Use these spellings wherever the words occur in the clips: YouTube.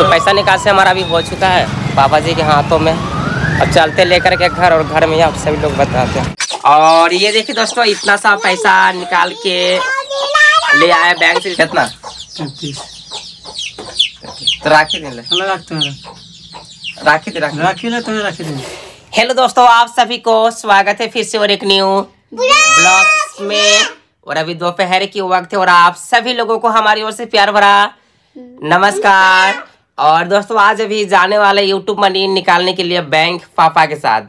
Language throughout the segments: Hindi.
तो पैसा निकासी हमारा अभी हो चुका है पापा जी के हाथों में। अब चलते लेकर के घर, और घर में आप सभी लोग बताते हैं। और ये देखिए दोस्तों, इतना सा पैसा निकाल के ले आए बैंक से। कितना? 33। तो राखी दे राखी। हेलो दोस्तों, आप सभी को स्वागत है फिर से और एक न्यू ब्लॉग्स में। और अभी दोपहर के वक्त है और आप सभी लोगों को हमारी ओर से प्यार भरा नमस्कार। और दोस्तों आज अभी जाने वाले YouTube मनी निकालने के लिए बैंक पापा के साथ,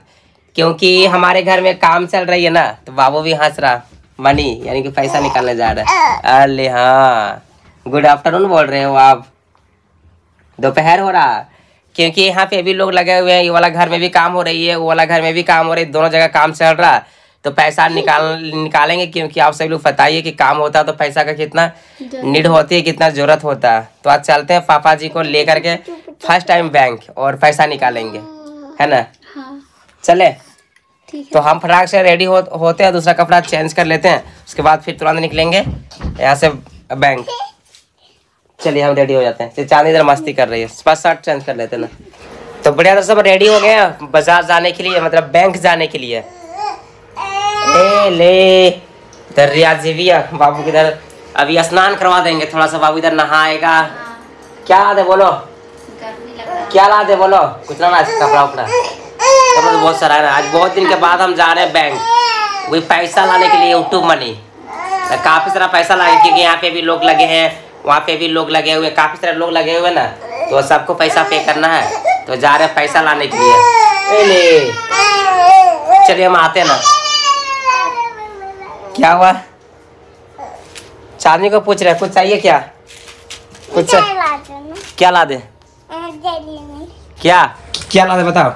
क्योंकि हमारे घर में काम चल रही है ना। तो बाबू भी हंस रहा, मनी यानी कि पैसा निकालने जा रहा है। अरे हाँ, गुड आफ्टरनून बोल रहे हो आप, दोपहर हो रहा, क्योंकि यहाँ पे भी लोग लगे हुए हैं। ये वाला घर में भी काम हो रही है, वो वाला घर में भी काम हो रही है, दोनों जगह काम चल रहा। तो पैसा निकालेंगे, क्योंकि आप सभी लोग पता ही है कि काम होता है तो पैसा का कितना नीड होती है, कितना ज़रूरत होता है। तो आज चलते हैं पापा जी को लेकर के फर्स्ट टाइम बैंक, और पैसा निकालेंगे, है ना? हाँ। चले तो हम फटाक से रेडी होते हैं, दूसरा कपड़ा चेंज कर लेते हैं, उसके बाद फिर तुरंत निकलेंगे यहाँ से बैंक। चलिए हम रेडी हो जाते हैं। चांदी इधर मस्ती कर रही है, बस शर्ट चेंज कर लेते हैं ना। तो बढ़िया, तो सब रेडी हो गए बाजार जाने के लिए, मतलब बैंक जाने के लिए। ले इधर रियाज जी भी बाबू किधर, अभी स्नान करवा देंगे थोड़ा सा, बाबू इधर नहाएगा। क्या ला दे बोलो, क्या ला दे बोलो, कुछ ना कपड़ा उपड़ा कपड़ा तो बहुत सारा है। आज बहुत दिन के बाद हम जा रहे हैं बैंक, वही पैसा लाने के लिए YouTube मनी। काफ़ी सारा पैसा लाए, क्योंकि यहाँ पे भी लोग लगे हैं, वहाँ पे भी लोग लगे हुए, काफ़ी सारे लोग लगे हुए ना। तो सबको पैसा पे करना है, तो जा रहे हैं पैसा लाने के लिए। चलिए हम आते हैं ना। क्या हुआ? चांदनी को पूछ रहे, कुछ चाहिए क्या? कुछ क्या ला दे? क्या ला दे बताओ?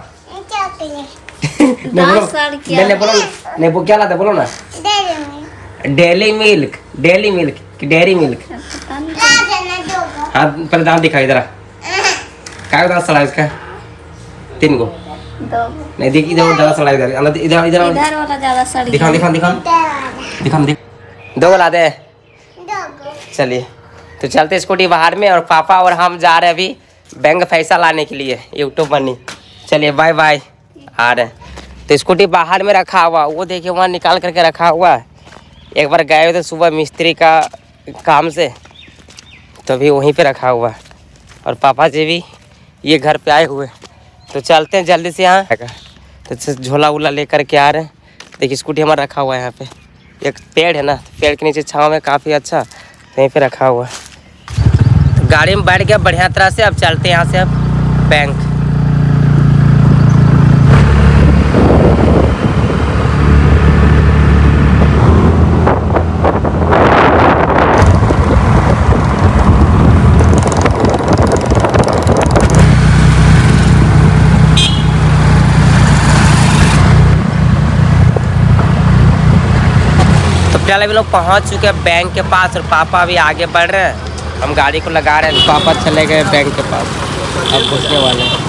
बोलो क्या ला दे, बोलो ना। Daily milk. हाँ पहले दाम दिखा इधर, क्या दाम सड़ा इसका? 3 गो नहीं, देखिए इधर ज्यादा सड़ा, इधर इधर इधर वाला ज्यादा सड़ा। दिखा दिखा दिखा दिख 2 गो ला दे। चलिए तो चलते स्कूटी बाहर में, और पापा और हम जा रहे हैं अभी बैंक पैसा लाने के लिए YouTube मनी। चलिए बाय बाय, आ रहे हैं। तो स्कूटी बाहर में रखा हुआ, वो देखिए वहाँ निकाल करके रखा हुआ। एक बार गए थे सुबह मिस्त्री का काम से, तो भी वहीं पे रखा हुआ। और पापा जी भी ये घर पे आए हुए, तो चलते हैं जल्दी से यहाँ। तो झोला वोला ले करके आ रहे हैं। देखिए स्कूटी हमारा रखा हुआ है यहाँ पे, एक पेड़ है ना, पेड़ के नीचे छाँव में काफ़ी अच्छा, यहीं पे रखा हुआ। तो गाड़ी में बैठ गया बढ़िया तरह से। अब चलते हैं यहाँ से अब बैंक। चलो भी लोग पहुँच चुके हैं बैंक के पास, और पापा भी आगे बढ़ रहे हैं, हम गाड़ी को लगा रहे हैं। पापा चले गए बैंक के पास, अब घुसने वाले हैं।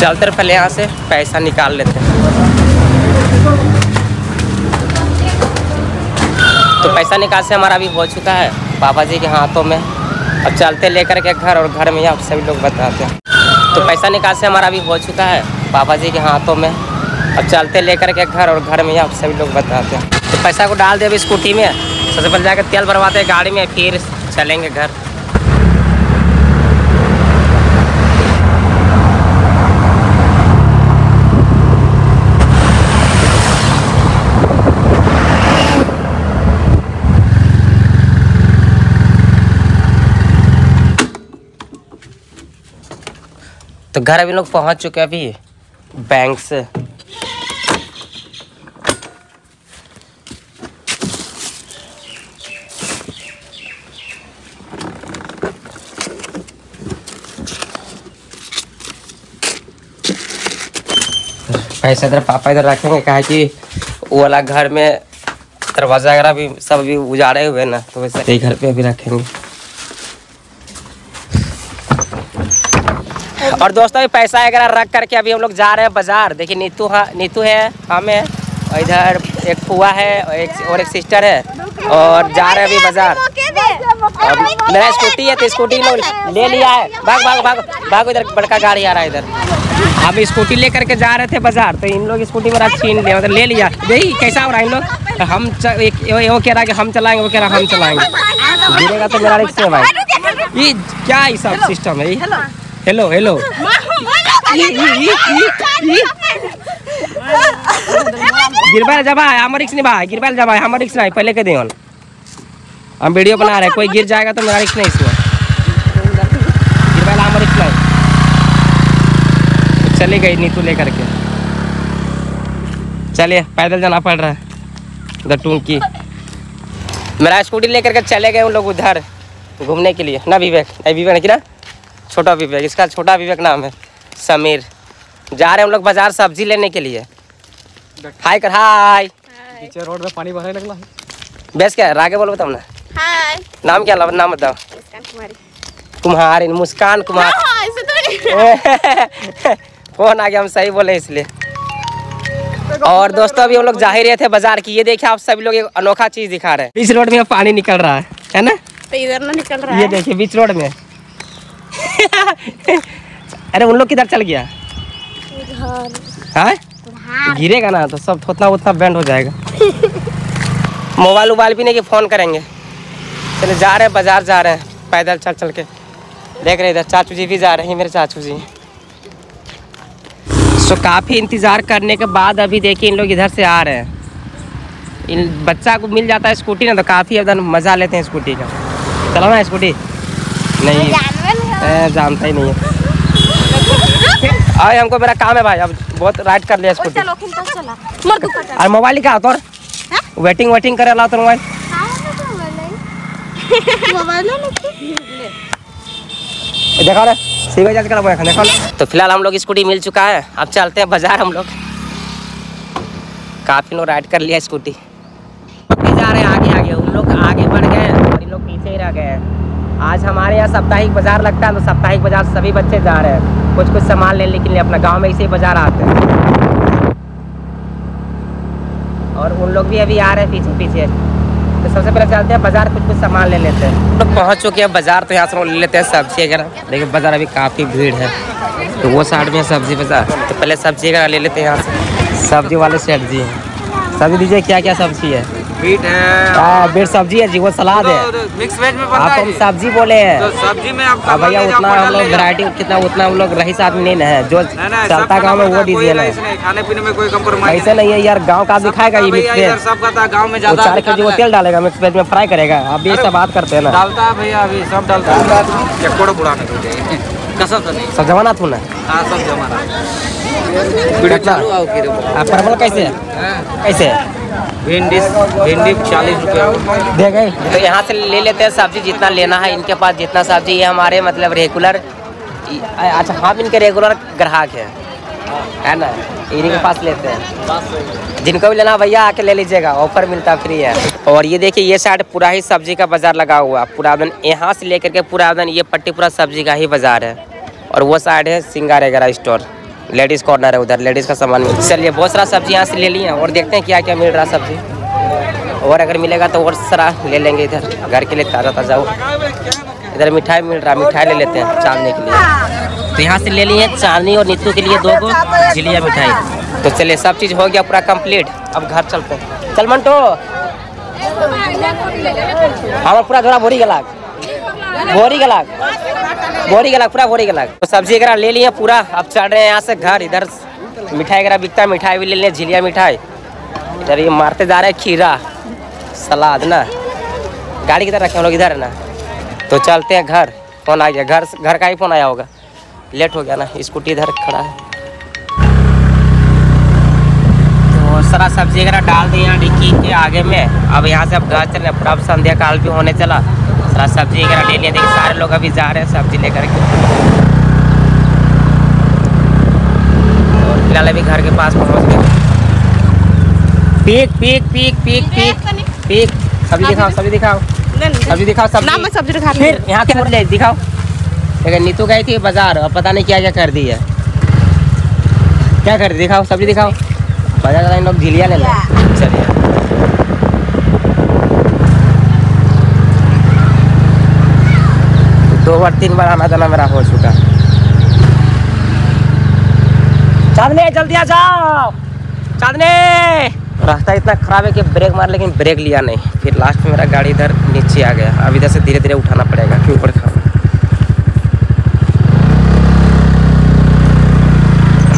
चलते पहले यहाँ से पैसा निकाल लेते हैं। तो पैसा निकासी हमारा अभी हो चुका है पापा जी के हाथों में। अब चलते लेकर के घर, और घर में आप सभी लोग बताते हैं। तो पैसा निकासी हमारा अभी हो चुका है पापा जी के हाथों में। अब चलते लेकर के घर, और घर में आप सभी लोग बताते हैं। तो पैसा को डाल दे अभी स्कूटी में, सबसे पहले जाकर तेल भरवाते हैं गाड़ी में, फिर चलेंगे घर। तो घर अभी लोग पहुंच चुके हैं अभी बैंक से। पैसा इधर पापा इधर रखेंगे, कहा कि वो वाला घर में दरवाजा वगैरह भी सब अभी उजाड़े हुए ना, तो वैसे घर पे अभी रखेंगे। और दोस्तों ये पैसा वगैरह रख करके अभी हम लोग जा रहे हैं बाजार। देखिए नीतू है, हम है, इधर एक फुआ है और एक सिस्टर है और जा रहे हैं अभी बाजार। मेरा स्कूटी है तो स्कूटी ले लिया है। भाग भाग भाग भाग, इधर बड़का गाड़ी आ रहा है। इधर हम स्कूटी लेकर के जा रहे थे बाजार तो इन लोग स्कूटी मेरा छीन लिया, मतलब ले लिया। यही कैसा हो रहा है इन लोग, हम वो कह रहा है कि हम चलाएंगे, वो कह रहा है हम चलाएंगे, गिरेगा तो मेरा रिक्शा भाई। ये क्या ये सब सिस्टम है। हेलो हेलो गिरबाल जब आए हमारे रिक्स नहीं भाई, गिरबाल जब आए हमारे रिक्स नहीं, पहले कह दें हम वीडियो बना रहे हैं, कोई गिर जाएगा तो मेरा रिक्स नहीं। इसमें गिरबाल हमारे रिक्स नहीं, चली गई नीतू लेकर के। चलिए पैदल जाना पड़ रहा है उधर टूंकी। मेरा स्कूटी लेकर के चले गए उन लोग उधर घूमने के लिए ना। विवेक ना, छोटा विवेक, इसका छोटा विवेक नाम है, समीर। जा रहे हैं हम लोग बाजार सब्जी लेने के लिए। हाय कर, हाय। पीछे रोड में पानी भरने लगला है। बेस क्या है, रागे बोलो बताओ ना। हाय। नाम क्या, नाम बताओ। मुस्कान कुमारी। तुम्हारी मुस्कान कुमार। फोन आ गया, हम सही बोले इसलिए। और दोस्तों अभी हम लोग जा ही रहे थे बाजार की। ये देखिए आप सभी लोग एक अनोखा चीज दिखा रहे हैं। बीच रोड में पानी निकल रहा है ना, तो इधर ना निकल रहा है। ये देखिए बीच रोड में। अरे उन लोग किधर चल गया, गिरेगा ना तो सब थोतना उतना बैंड हो जाएगा। मोबाइल उबाइल भी नहीं कि फोन करेंगे। चले जा रहे हैं बाजार, जा रहे हैं पैदल चल चल के। देख रहे इधर चाचू जी भी जा रहे हैं, मेरे चाचू जी। सो काफ़ी इंतज़ार करने के बाद अभी देखिए इन लोग इधर से आ रहे हैं। इन बच्चा को मिल जाता है स्कूटी ना तो काफ़ी एकदम मज़ा लेते हैं स्कूटी का। चलो ना स्कूटी नहीं जानता ही नहीं है। आए हमको, मेरा काम है भाई, अब बहुत राइड कर लिया स्कूटी। अरे मोबाइल ही कहा तो वेटिंग वेटिंग करे ला तो मोबाइल। देखो ना सीधा जांच करा बोया, देखो ना। तो फिलहाल हम लोग स्कूटी मिल चुका है, अब चलते हैं बाजार। हम लोग काफ़ी लोग राइड कर लिया स्कूटी। जा रहे हैं आगे आगे, उन लोग आगे बढ़ गए और इन लोग पीछे ही रह गए हैं। आज हमारे यहाँ साप्ताहिक बाजार लगता है तो साप्ताहिक बाजार सभी बच्चे जा रहे हैं कुछ कुछ सामान लेने के लिए। अपना गांव में इसे बाजार आते हैं और उन लोग भी अभी आ रहे हैं पीछे पीछे। तो सबसे पहले चलते हैं बाजार, कुछ कुछ सामान ले लेते हैं। तो पहुँच चुके हैं बाजार, तो यहाँ से ले लेते हैं सब्जी वगैरह। लेकिन बाजार अभी काफ़ी भीड़ है, तो वो साइड में सब्जी बाजार। तो पहले सब्जी वगैरह ले लेते हैं यहाँ से। सब्जी वाले सेठ जी हैं, सब्जी दीजिए। क्या क्या सब्जी है? बीट है, बीट सब्जी है जी, वो सलाद है, मिक्स वेज में बनता है। आप हम सब्जी बोले हैं तो सब्जी में आप भैया उतना हम लोग वैरायटी कितना उतना हम लोग रही साथ में नहीं है। जो चलता गाँव में वो दीजिए ना। खाने पीने में कोई कम्प्रोमाइज़ ऐसे नहीं है यार, गाँव का दिखाएगा ये मिक्स वेज। सब कहता है गाँव में ज़्यादा चार के जी वो तेल डालेगा मिक्स वेज में, फ्राई करेगा। आप ये सब बात करते हैं ना, डालता है भैया अभी सब डालता है। कसम से नहीं, सब जमाना थोड़ा हाँ सब जमाना। परवल कैसे कैसे? भिंडी 40 रुपये दे गए। तो यहाँ से ले लेते हैं सब्जी जितना लेना है। इनके पास जितना सब्जी, ये हमारे मतलब रेगुलर, अच्छा हम इनके रेगुलर ग्राहक हैं है ना, इन्हीं के पास लेते हैं। जिनको भी लेना भैया आके ले लीजिएगा, ऑफर मिलता फ्री है। और ये देखिए ये साइड पूरा ही सब्जी का बाजार लगा हुआ, पूरा दिन यहाँ से लेकर के पूरा दिन ये पट्टी पूरा सब्जी का ही बाजार है। और वो साइड है सिंगार वगैरह स्टोर, लेडीज़ कॉर्नर है, उधर लेडीज़ का सामान। चलिए बहुत सारा सब्जी यहाँ से ले लिए हैं और देखते हैं क्या क्या मिल रहा सब्जी, और अगर मिलेगा तो और सारा ले लेंगे। इधर घर के लिए ताज़ा ताज़ा हो। इधर मिठाई मिल रहा, मिठाई ले लेते हैं चाँदनी के लिए। तो यहाँ से ले लिए हैं चाँदनी और नीतू के लिए 2 गो जिलिया मिठाई। तो चलिए सब चीज़ हो गया पूरा कंप्लीट, अब घर चलते हैं। चल मंटो हमारा पूरा थोड़ा बोरी गलाक पूरा बोरी गलाक। तो सब्जी वगैरह ले लिए पूरा, अब चल रहे हैं यहाँ से घर। इधर मिठाई वगैरह बिकता है, मिठाई भी ले लें, झिलिया मिठाई। इधर ये मारते जा रहे हैं खीरा सलाद ना। गाड़ी किधर रखे हम लोग, इधर है ना। तो चलते हैं घर। फोन आ गया, घर का ही फोन आया होगा, लेट हो गया ना। स्कूटी इधर खड़ा है। तो सारा सब्जी वगैरह डाल दिए डिक्की के आगे में। अब यहाँ से अब घर चल रहे पूरा, अब संध्या काल भी होने चला। सारा सब्जी वगैरह ले लिया, देखिए सारे लोग अभी जा रहे हैं सब्जी लेकर के। और फिलहाल अभी घर के पास पहुंच गए। पीक पीक पीक पीक पीक पीक सब्जी दिखाओ, सब्जी दिखाओ, सब्जी दिखाओ, सब्जी दिखाओ। फिर यहाँ से दिखाओ। लेकिन नीतू गई थी बाजार और पता नहीं क्या क्या कर दी है, क्या कर दिखाओ सब्जी दिखाओ। बाजार इन लोग झिलिया ले लो। चलिए दो बार तीन बार आना जाना मेरा हो चुका। चांदने जल्दी आ जाओ चांदने। रास्ता इतना खराब है कि ब्रेक मार, लेकिन ब्रेक लिया नहीं, फिर लास्ट में मेरा गाड़ी इधर नीचे आ गया। अब इधर से धीरे धीरे उठाना पड़ेगा कि ऊपर खड़ा।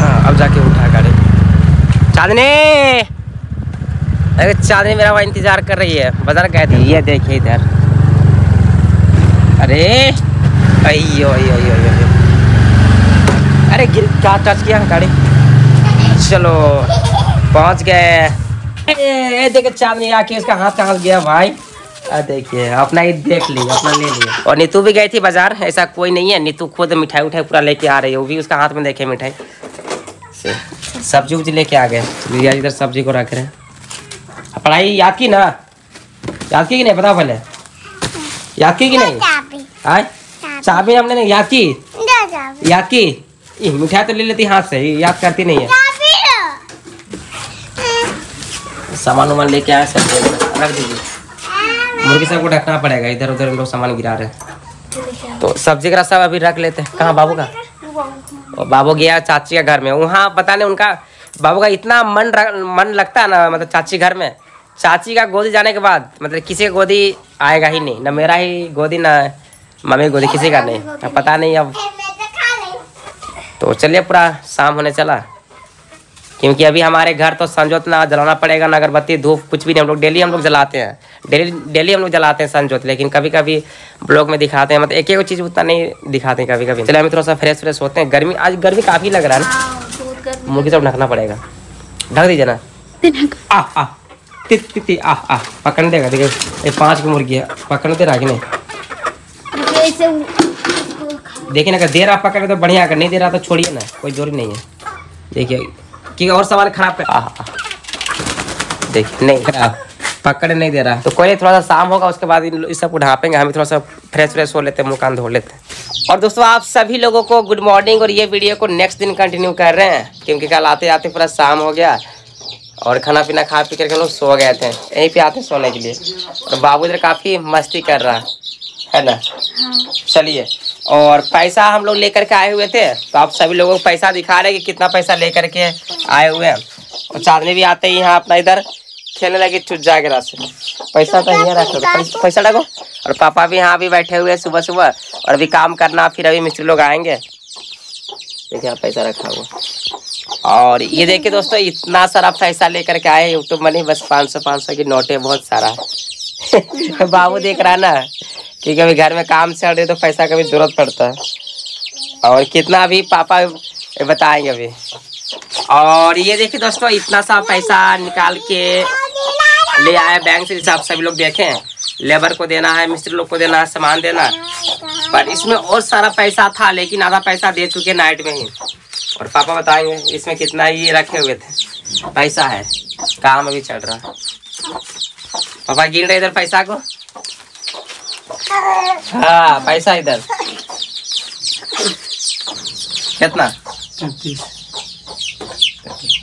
हाँ अब जाके उठा गाड़ी। चांदने, अरे चांदनी मेरा वहाँ इंतजार कर रही है, बाजार गए थे। ये देखिए इधर, अरे अयो अयो अयो अयो, अरे गिर क्या टच किया गाड़ी। चलो पहुँच गए। देखिए चांदनी आके इसका हाथ कहाँ गया भाई। देखिए अपना ही देख लिया, अपना ले लिया। और नीतू भी गई थी बाजार, ऐसा कोई नहीं है, नीतू खुद मिठाई उठाई पूरा लेके आ रही है। वो भी उसका हाथ में देखे मिठाई, सब्जी उब्जी लेके आ गए। भैया इधर सब्जी को रख रहे हैं। पढ़ाई याद की ना, याद की कि नहीं बताओ पहले, याद की कि नहीं। आए चाबी हमने नहीं याद की, याद की। मिठाई तो ले लेती हाथ से, याद करती नहीं है। सामान वामान लेके आए सब रख दीजिए, मुर्गी सबको ढकना पड़ेगा। इधर उधर हम लोग सामान गिरा रहे, तो सब्जी का सब अभी रख लेते हैं। कहाँ बाबू का, और बाबू गया चाची के घर में। वहाँ पता नहीं उनका बाबू का इतना मन लगता है ना, मतलब चाची घर में, चाची का गोदी जाने के बाद मतलब किसी का गोदी आएगा ही नहीं ना, मेरा ही गोदी ना मम्मी गोदी, किसी का नहीं, पता नहीं अब। तो चलिए पूरा शाम होने चला, क्योंकि अभी हमारे घर तो संजोत ना जलाना पड़ेगा ना अगरबत्ती धूप कुछ भी नहीं। हम लोग जलाते हैं डेली हम लोग जलाते हैं संजोत, लेकिन कभी कभी ब्लॉग में दिखाते हैं, मतलब एक एक चीज़ उतना नहीं दिखाते हैं कभी कभी। चलिए हम थोड़ा सा फ्रेश फ्रेश होते हैं। गर्मी आज गर्मी काफ़ी लग रहा है ना, मुर्गी सब ढकना पड़ेगा, ढक दीजिए ना। आ आ तित तित आ आ पकड़ने देगा। देखिए ये 5 की मुर्गी है, पकड़ने दे रहा कि नहीं। देखिए ना अगर दे रहा पकड़ तो बढ़िया, अगर नहीं दे रहा तो छोड़िए ना, कोई जरूरी नहीं है। देखिए कि और सवाल खराब कर। आ देखिए नहीं पकड़ नहीं दे रहा, तो कोई थोड़ा सा शाम होगा उसके बाद इस सबको ढापेंगे। हमें थोड़ा सा फ्रेश फ्रेश हो लेते हैं, मुँह कान धो लेते हैं। और दोस्तों आप सभी लोगों को गुड मॉर्निंग। और ये वीडियो को नेक्स्ट दिन कंटिन्यू कर रहे हैं, क्योंकि कल आते आते पूरा शाम हो गया और खाना पीना खा पी करके हम लोग सो गए थे। यहीं पे आते हैं सोने के लिए। और बाबू इधर काफ़ी मस्ती कर रहा है ना। चलिए, और पैसा हम लोग लेकर के आए हुए थे, तो आप सभी लोगों को पैसा दिखा रहे हैं कि कितना पैसा लेकर के आए हुए हैं। और चांदनी भी आते ही यहाँ अपना इधर खेलने लगे चुज्जा के रास्ते। पैसा तो यहाँ रखो, पैसा रखो। और पापा भी यहाँ भी बैठे हुए हैं सुबह सुबह, और अभी काम करना, फिर अभी मिस्त्री लोग आएंगे। देखिए यहाँ पैसा रखा हुआ। और ये देखिए दोस्तों इतना सारा पैसा लेकर के आए यूट्यूब मनी, बस 500-500 की नोट है, बहुत सारा। बाबू देख रहा है ना, क्योंकि अभी घर में काम से हटे तो पैसा का भी जरूरत पड़ता है। और कितना अभी पापा बताएंगे अभी। और ये देखिए दोस्तों इतना सा पैसा निकाल के ले आए बैंक से, हिसाब सभी लोग देखें। लेबर को देना है, मिस्त्री लोग को देना है, सामान देना है। पर इसमें और सारा पैसा था, लेकिन आधा पैसा दे चुके नाइट में ही। और पापा बताएंगे इसमें कितना ये रखे हुए थे पैसा है। काम अभी चल रहा है, पापा गिन रहे इधर पैसा को। हाँ पैसा इधर कितना तो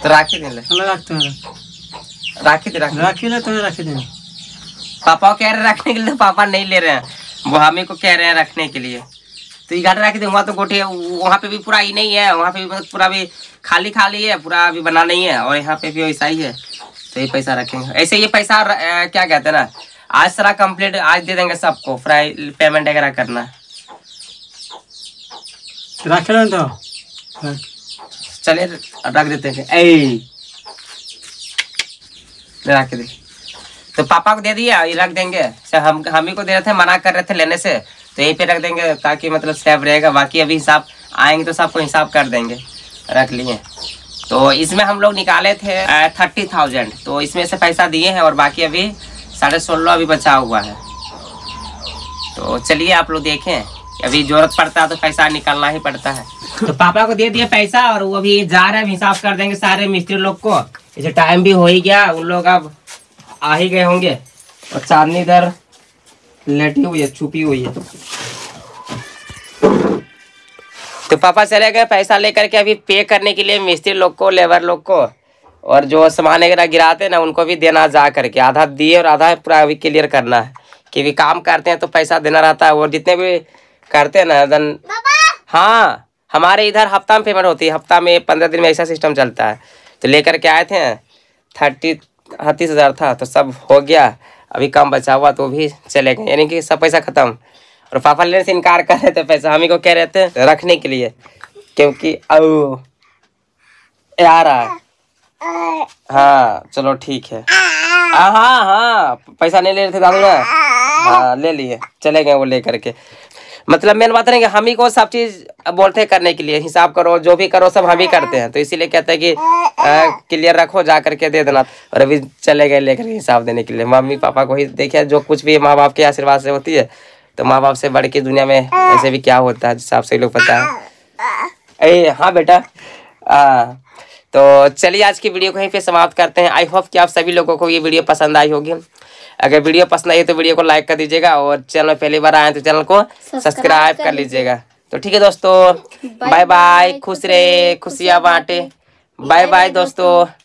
राखी दिन राखी दिन पापा कह रहे रखने के लिए, तो पापा नहीं ले रहे हैं, वो हमें को कह रहे हैं रखने के लिए। तो ये गाड़ी राखी दिन वहाँ तो गोटे, वहाँ पे भी पूरा ही नहीं है, वहाँ पे भी पूरा भी खाली खाली है, पूरा अभी बना नहीं है। और यहाँ पे भी वैसा ही है, तो ये पैसा रखेंगे ऐसे। ये पैसा क्या कहते हैं ना, आज सारा कम्प्लीट आज दे देंगे सबको, फ्राई पेमेंट वगैरह करना। चले रख देते हैं, रख दे। तो पापा को दे दिया, ये रख देंगे। हम ही को दे रहे थे, मना कर रहे थे लेने से, तो यहीं पे रख देंगे ताकि मतलब सेफ रहेगा। बाकी अभी हिसाब आएंगे तो सबको हिसाब कर देंगे। रख लिए, तो इसमें हम लोग निकाले थे 30,000, तो इसमें से पैसा दिए हैं। और बाकी अभी 16,500 अभी बचा हुआ है। तो चलिए आप लोग देखें, अभी जरूरत पड़ता है तो पैसा निकालना ही पड़ता है। तो पापा को दे दिया पैसा, और वो अभी जा रहे हैं हिसाब कर देंगे सारे मिस्त्री लोग को। इसे टाइम भी हो ही गया, उन लोग अब आ ही गए होंगे। और चांदनी इधर लेटी हुई है, छुपी हुई है। तो पापा चले गए पैसा लेकर के अभी पे करने के लिए मिस्त्री लोग को, लेबर लोग को। और जो सामान वगैरह गिराते ना उनको भी देना जा करके, आधा दिए और आधा पूरा अभी क्लियर करना है। क्योंकि काम करते हैं तो पैसा देना रहता है। और जितने भी करते हैं ना दन। हाँ हमारे इधर हफ्ता में पेमेंट होती है, हफ्ता में 15 दिन में ऐसा सिस्टम चलता है। तो लेकर के आए थे 30,000 था, तो सब हो गया, अभी काम बचा हुआ तो भी चले गए, यानी कि सब पैसा ख़त्म। और पापा लेने से इनकार कर रहे थे पैसा, हम ही को कह रहे थे रखने के लिए, क्योंकि ओ यार हाँ चलो ठीक है। हाँ हाँ पैसा नहीं ले रहे थे दादू ना, हाँ ले लिए चले गए वो लेकर के। मतलब मेन बात नहीं कि हम ही को सब चीज़ बोलते करने के लिए, हिसाब करो जो भी करो सब हम ही करते हैं, तो इसीलिए कहते हैं कि क्लियर रखो जा करके दे देना। और अभी चले गए लेकर हिसाब देने के लिए। मम्मी पापा को ही देखिए, जो कुछ भी माँ बाप के आशीर्वाद से होती है, तो माँ बाप से बढ़ के दुनिया में ऐसे भी क्या होता है, जिससे आपसे लोग पता है। ए हाँ बेटा तो चलिए आज की वीडियो को यहीं पे समाप्त करते हैं। आई होप कि आप सभी लोगों को ये वीडियो पसंद आई होगी। अगर वीडियो पसंद आई है तो वीडियो को लाइक कर दीजिएगा, और चैनल पहली बार आए तो चैनल को सब्सक्राइब कर लीजिएगा। तो ठीक है दोस्तों, बाय बाय, खुश रहे खुशियाँ बांटे, बाय बाय दोस्तों।